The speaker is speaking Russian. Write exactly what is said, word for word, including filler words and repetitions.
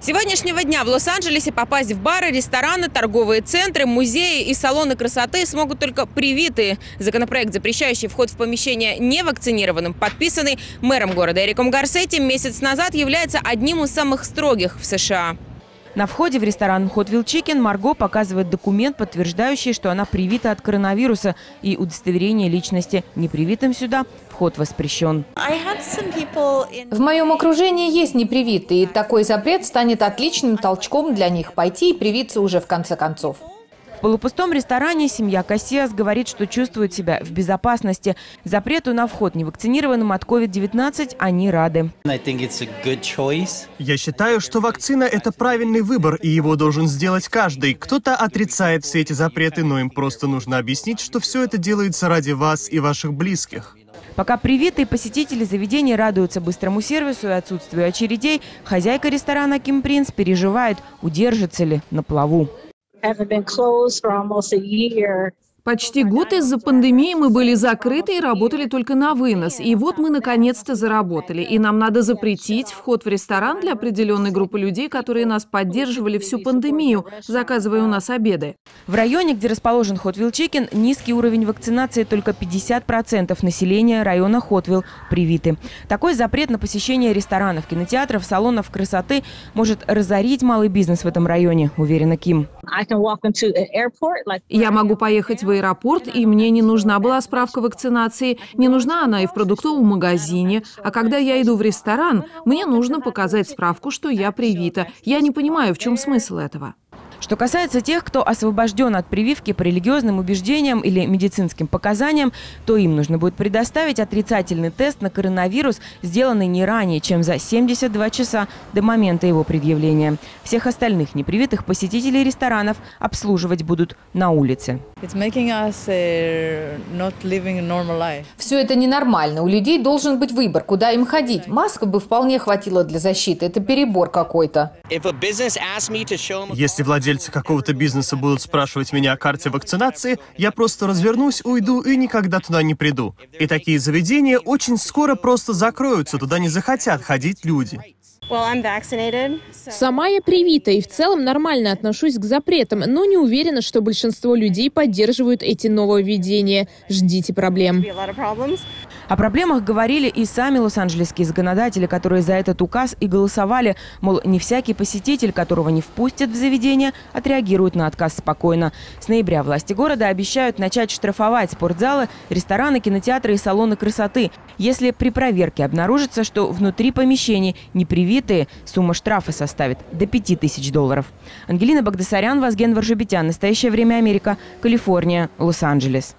С сегодняшнего дня в Лос-Анджелесе попасть в бары, рестораны, торговые центры, музеи и салоны красоты смогут только привитые. Законопроект, запрещающий вход в помещение невакцинированным, подписанный мэром города Эриком Гарсети месяц назад, является одним из самых строгих в США. На входе в ресторан Hotville Chicken Марго показывает документ, подтверждающий, что она привита от коронавируса, и удостоверение личности. Непривитым сюда вход воспрещен. В моем окружении есть непривитые, и такой запрет станет отличным толчком для них пойти и привиться уже в конце концов. В полупустом ресторане семья Кассиас говорит, что чувствует себя в безопасности. Запрету на вход невакцинированным от ковид девятнадцать они рады. Я считаю, что вакцина – это правильный выбор, и его должен сделать каждый. Кто-то отрицает все эти запреты, но им просто нужно объяснить, что все это делается ради вас и ваших близких. Пока привитые посетители заведений радуются быстрому сервису и отсутствию очередей, хозяйка ресторана Ким Принс переживает, удержится ли на плаву. Почти год из-за пандемии мы были закрыты и работали только на вынос. И вот мы наконец-то заработали. И нам надо запретить вход в ресторан для определенной группы людей, которые нас поддерживали всю пандемию, заказывая у нас обеды. В районе, где расположен Hotville Chicken, низкий уровень вакцинации, только пятьдесят процентов населения района Hotville привиты. Такой запрет на посещение ресторанов, кинотеатров, салонов красоты может разорить малый бизнес в этом районе, уверена Ким. Я могу поехать в аэропорт, и мне не нужна была справка вакцинации, не нужна она и в продуктовом магазине. А когда я иду в ресторан, мне нужно показать справку, что я привита. Я не понимаю, в чем смысл этого. Что касается тех, кто освобожден от прививки по религиозным убеждениям или медицинским показаниям, то им нужно будет предоставить отрицательный тест на коронавирус, сделанный не ранее, чем за семьдесят два часа до момента его предъявления. Всех остальных непривитых посетителей ресторанов обслуживать будут на улице. Все это ненормально. У людей должен быть выбор, куда им ходить. Маска бы вполне хватило для защиты. Это перебор какой-то. Если владелец Владельцы какого-то бизнеса будут спрашивать меня о карте вакцинации, я просто развернусь, уйду и никогда туда не приду. И такие заведения очень скоро просто закроются, туда не захотят ходить люди. Сама я привита и в целом нормально отношусь к запретам, но не уверена, что большинство людей поддерживают эти нововведения. Ждите проблем. О проблемах говорили и сами лос-анджелесские законодатели, которые за этот указ и голосовали. Мол, не всякий посетитель, которого не впустят в заведение, отреагирует на отказ спокойно. С ноября власти города обещают начать штрафовать спортзалы, рестораны, кинотеатры и салоны красоты. Если при проверке обнаружится, что внутри помещений не привит, сумма штрафа составит до пяти тысяч долларов. Ангелина Багдасарян, Вазген Варжебетян. Настоящее время Америка. Калифорния, Лос-Анджелес.